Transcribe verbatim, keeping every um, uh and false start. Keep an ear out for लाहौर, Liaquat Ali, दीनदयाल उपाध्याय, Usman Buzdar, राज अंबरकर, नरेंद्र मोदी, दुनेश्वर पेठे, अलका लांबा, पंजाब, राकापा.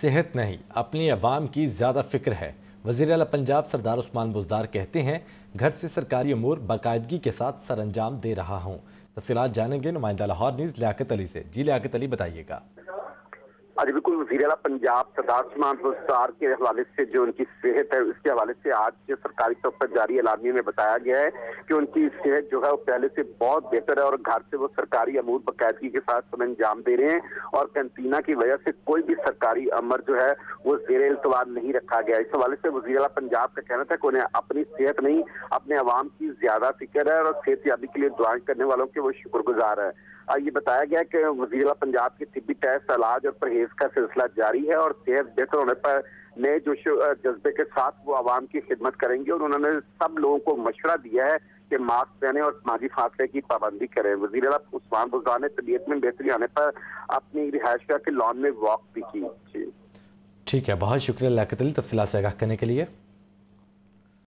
सेहत नहीं, अपनी आवाम की ज़्यादा फिक्र है। वज़ीर आला पंजाब सरदार उस्मान बुज़दार कहते हैं, घर से सरकारी अमूर बाकायदगी के साथ सर अंजाम दे रहा हूँ। तफसीलात जानेंगे नुमाइंदा लाहौर न्यूज़ लियाकत अली से। जी लियाकत अली, बताइएगा। आज बिल्कुल वज़ीर आला पंजाब सरदार उस्मान बुज़दार के हवाले से जो उनकी सेहत है, उसके हवाले से आज जो सरकारी तौर पर जारी एलानिये में बताया गया है कि उनकी सेहत जो है वो पहले से बहुत बेहतर है और घर से वो सरकारी अमूर बाकायदगी के साथ सब अंजाम दे रहे हैं और कैंटीना की वजह से कोई भी सरकारी अमर जो है वो जेर इल्तवा नहीं रखा गया। इस हवाले से वज़ीर आला पंजाब का कहना था कि उन्हें अपनी सेहत नहीं, अपने आवाम की ज्यादा फिक्र है और सेहत याबी के लिए दुआएं करने वालों के वो शुक्रगुजार है। ये बताया गया कि वज़ीर आला पंजाब के तिब्बी टेस्ट, इलाज और परहेज का सिलसिला जारी है और सेहत बेहतर होने पर नए जोश जज्बे के साथ वो आवाम की खिदमत करेंगे और उन्होंने सब लोगों को मशवरा दिया है कि मास्क पहने और समाजी फासले की पाबंदी करें। वज़ीर आला उस्मान बुज़दार ने तबीयत में बेहतरी आने पर अपनी रिहायशगाह के लॉन में वॉक भी की। ठीक है, बहुत शुक्रिया लियाकत अली तफसीलात से आगाह करने के लिए।